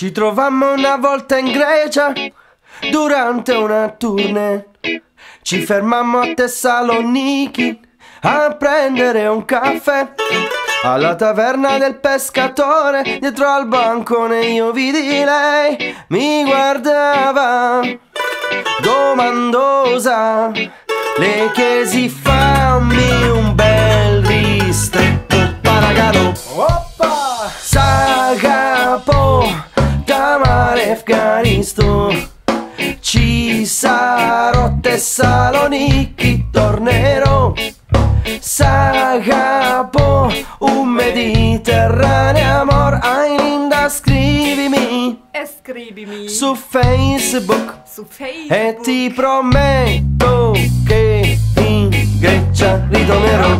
Ci trovammo una volta in Grecia durante una tournée. Ci fermammo a Thessaloniki a prendere un caffè. Alla taverna del pescatore, dietro al bancone io vidi lei. Mi guardava domandosa, le chiesi fammi un bel ristretto paragano. Oppa! Sagapo Tamaref Caristo, ci sarò Thessaloniki, tornerò. Sagapo un mediterraneo amor, ainda scrivimi. E scrivimi su Facebook, e ti prometto che in Grecia ritornerò.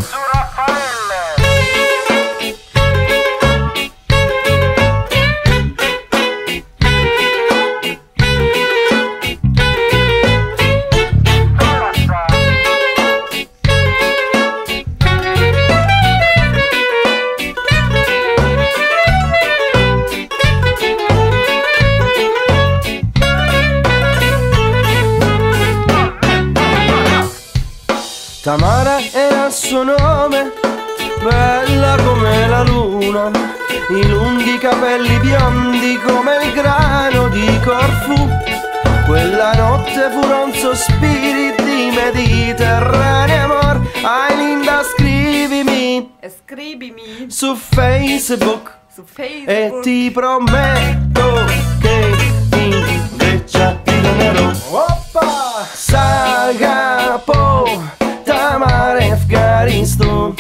Samara era il suo nome, bella come la luna, i lunghi capelli biondi come il grano di Corfu. Quella notte furono sospiri di mediterraneo amor, Ailinda scrivimi, e scrivimi su Facebook, e ti prometto che in Grecia ti tornerò. Oppa! Sagapo Tamaref Caristo,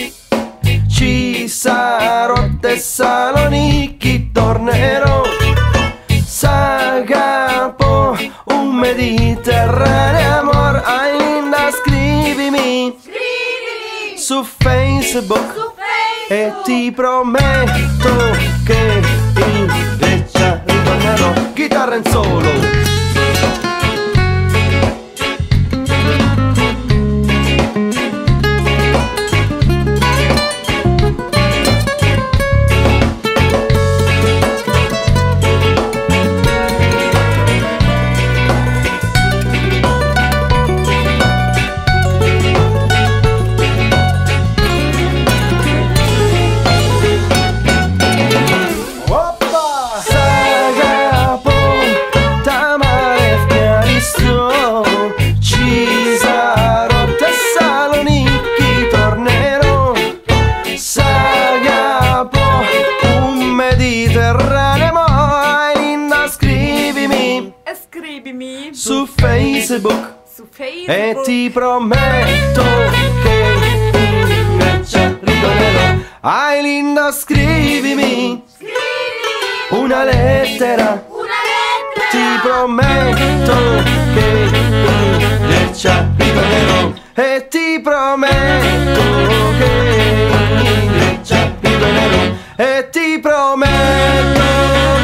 ci sarò Thessaloniki, tornerò. Sagapo un mediterraneo amor, ainda scrivimi, scrivimi su Facebook, e ti prometto che in Grecia ritornerò. Chitarra in solo. Su Facebook, e ti prometto che in Grecia ritornerò. Ailinda scrivimi, scrivimi una lettera, ti prometto che in Grecia ritornerò. E ti prometto che in Grecia ritornerò. E ti prometto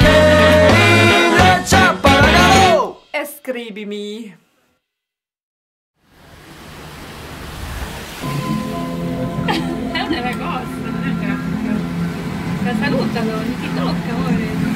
che in Grecia paragano. Scrivimi. È una cosa, la salutano, non ti tocca, amore.